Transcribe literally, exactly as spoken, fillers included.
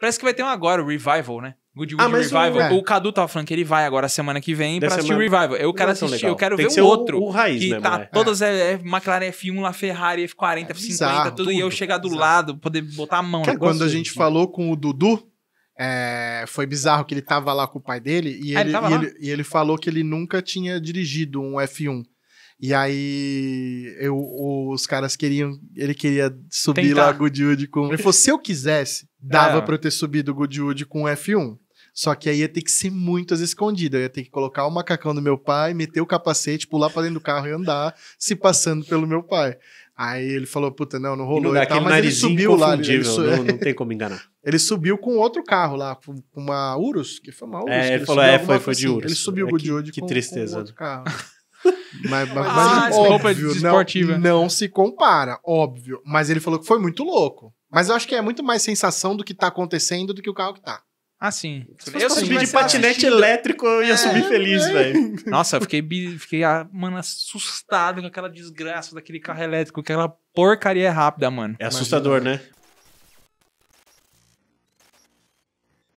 Parece que vai ter um agora, o Revival, né? Goodwood ah, Revival. É. O Cadu tava falando que ele vai agora semana que vem Dessa pra assistir o Revival. Eu quero assistir, legal. eu quero Tem ver que um outro. O, o raiz, que né, tá todas é. É McLaren F um lá, Ferrari, F quarenta, é, F cinquenta, bizarro, tudo. Tudo. E eu chegar do bizarro. lado, poder botar a mão. Que quando a gente falou com o Dudu, é, foi bizarro que ele tava lá com o pai dele e, ah, ele, ele, e ele, e ele falou que ele nunca tinha dirigido um F um. E aí eu, os caras queriam... Ele queria subir Tentar. lá Goodwood com... Ele falou, se eu quisesse, dava é. pra eu ter subido Goodwood com F um. Só que aí ia ter que ser muito às escondidas. Eu ia ter que colocar o macacão do meu pai, meter o capacete, pular pra dentro do carro e andar, se passando pelo meu pai. Aí ele falou, puta, não, não rolou. E não dá, e tal, mas ele subiu lá. Ele su... não, não tem como enganar. Ele subiu com outro carro lá, com uma Urus, que foi uma Urus. É, ele, ele falou, é, foi, foi de Urus. Ele subiu é, Goodwood que, com, com outro carro. Mas, mas, ah, mas óbvio, não, não se compara, óbvio. Mas ele falou que foi muito louco. Mas eu acho que é muito mais sensação do que tá acontecendo do que o carro que tá. Ah, sim. Eu subi de patinete assistido. elétrico, eu ia é, subir feliz, é. velho. Nossa, eu fiquei, fiquei mano, assustado com aquela desgraça daquele carro elétrico, aquela porcaria rápida, mano. É assustador, Imagina. né?